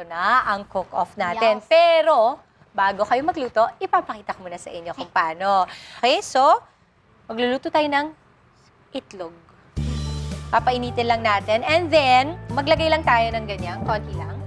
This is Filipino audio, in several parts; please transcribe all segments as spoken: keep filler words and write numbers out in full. Ito na ang cook-off natin. Yes. Pero, bago kayo magluto, ipapakita ko muna sa inyo kung paano. Okay, so, magluluto tayo ng itlog. Papainitin lang natin. And then, maglagay lang tayo ng ganyan, konti lang.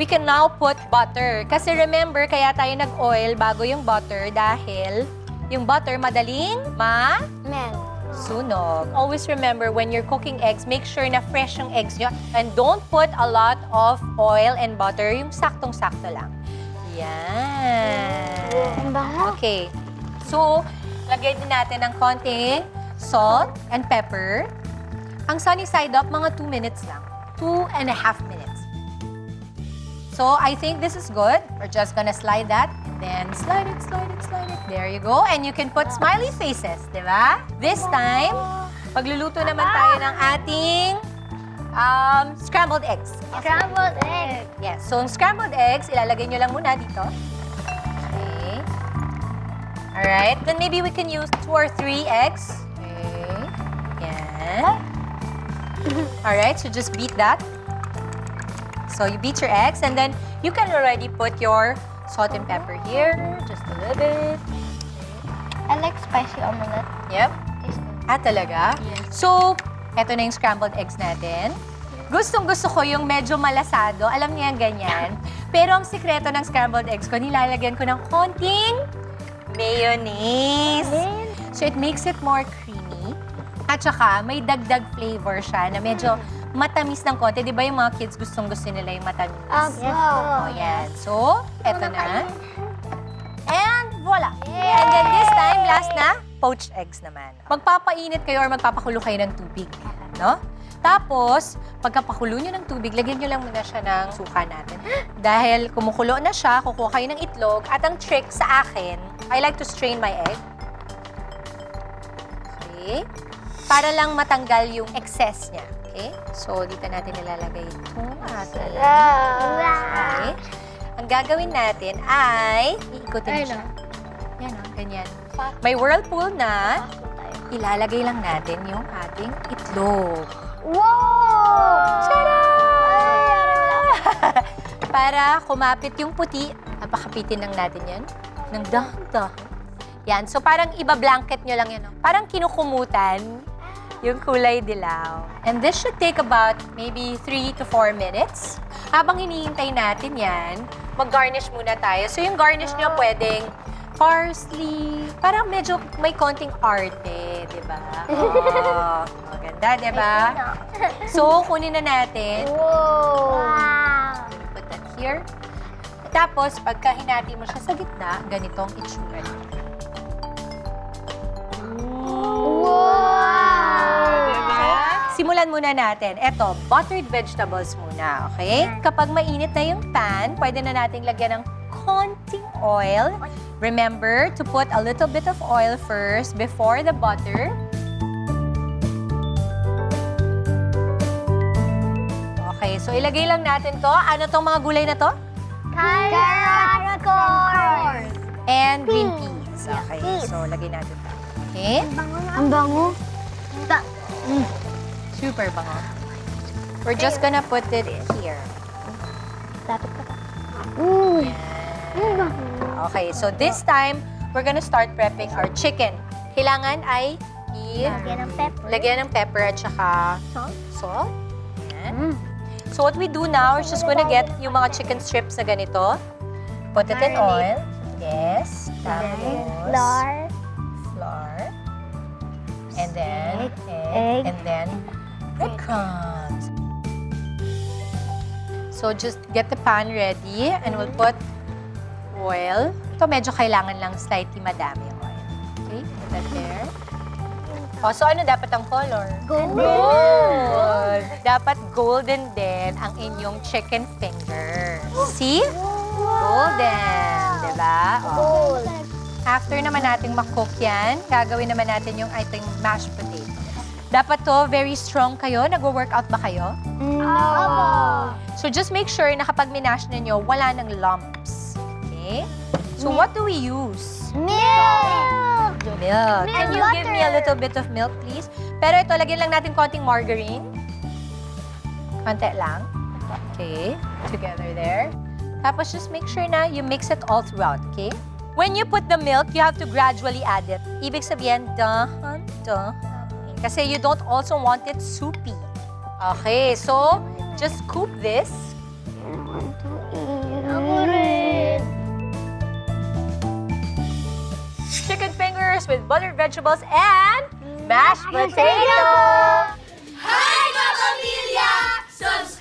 We can now put butter. Kasi remember, kaya tayo nag-oil bago yung butter dahil yung butter madaling ma-melt. Sunog. Always remember, when you're cooking eggs, make sure na fresh yung eggs nyo. And don't put a lot of oil and butter. Yung saktong-sakto lang. Yan. Okay. So, lagay din natin ng konting salt and pepper. Ang sunny side up, mga two minutes lang. Two and a half minutes. So, I think this is good. We're just gonna slide that. Then slide it, slide it, slide it. There you go. And you can put smiley faces, di ba? This time, magluluto naman tayo ng ating um, scrambled eggs. Okay. Scrambled eggs. Yes. So, scrambled eggs, ilalagay nyo lang muna dito. Okay. Alright. Then maybe we can use two or three eggs. Okay. Yan. Alright. So, just beat that. So, you beat your eggs and then you can already put your salt and pepper here, just a little bit. I like spicy omelette. Yep. Ah, talaga? Yes. So, eto na yung scrambled eggs natin. Gustong-gusto ko yung medyo malasado. Alam niya yung ganyan. Pero ang sikreto ng scrambled eggs ko, nilalagyan ko ng konting mayonnaise. So, it makes it more creamy. At saka, may dagdag flavor siya na medyo matamis ng konti. Di ba yung mga kids gustong-gusto nila yung matamis? Oh, yes. Oh, yan. So, eto na. And voila! Yay! And then this time, last na, poached eggs naman. Magpapainit kayo or magpapakulo kayo ng tubig. No? Tapos, pagkapakulo nyo ng tubig, lagyan nyo lang muna siya ng suka natin. Dahil kumukulo na siya, kukuha kayo ng itlog. At ang trick sa akin, I like to strain my egg. Okay. Para lang matanggal yung excess niya. Okay? So, dito natin nilalagay ito. Okay. Ang gagawin natin ay iikutin siya. Yan o, ganyan. May whirlpool na, ilalagay lang natin yung ating itlog. Wow! Tada! Para kumapit yung puti, napakapitin lang natin yan. Nang dahan-dahan. Yan, so parang iba-blanket nyo lang yan. O. Parang kinukumutan yung kulay dilaw. And this should take about maybe three to four minutes. Habang hinihintay natin yan, mag-garnish muna tayo. So yung garnish nyo pwedeng parsley. Parang medyo may konting arte, di ba? Oh, maganda, di ba? So, kunin na natin. Whoa. Wow! Put that here. Tapos, pagka hinati mo siya sa gitna, ganitong itsura. Simulan muna natin. Eto, buttered vegetables muna, okay? Kapag mainit na yung pan, pwede na nating lagyan ng konting oil. Remember to put a little bit of oil first before the butter. Okay, so ilagay lang natin to. Ano tong mga gulay na to? Carrots, of course! And green peas. Okay, so lagay natin to. Okay? Ang bango. Ang bango. Super bango. We're just gonna put it here. Okay, so this time, we're gonna start prepping our chicken. Kailangan ay lagyan ng pepper. Lagyan ng pepper at saka salt. Ayan. So what we do now is just gonna get yung mga chicken strips na ganito. Put it in oil. Yes. Tapos. Flour. Flour. And then egg. And then breadcrumbs. So, just get the pan ready and we'll put oil. Ito, medyo kailangan lang slightly madami yung oil. Okay, put that there. Oh, so ano dapat ang color? Gold! Gold. Dapat golden din ang inyong chicken finger. See? Golden, diba? Gold! After naman natin makook yan, gagawin naman natin yung ating mashed potato. Dapat to, very strong kayo. Nag-workout ba kayo? Mm. Oh. So just make sure na kapag minash ninyo, wala ng lumps. Okay? So milk. What do we use? Milk! Milk. milk. Can you butter. give me a little bit of milk, please? Pero ito, lagyan lang natin konting margarine. Konti lang. Okay, together there. Tapos just make sure na you mix it all throughout, okay? When you put the milk, you have to gradually add it. Ibig sabihin, dahan, dahan. Kasi you don't also want it soupy. Okay, so just scoop this. I want to eat. I want to eat. Chicken fingers with buttered vegetables and mashed potato. Hi, kapamilya! Subscribe!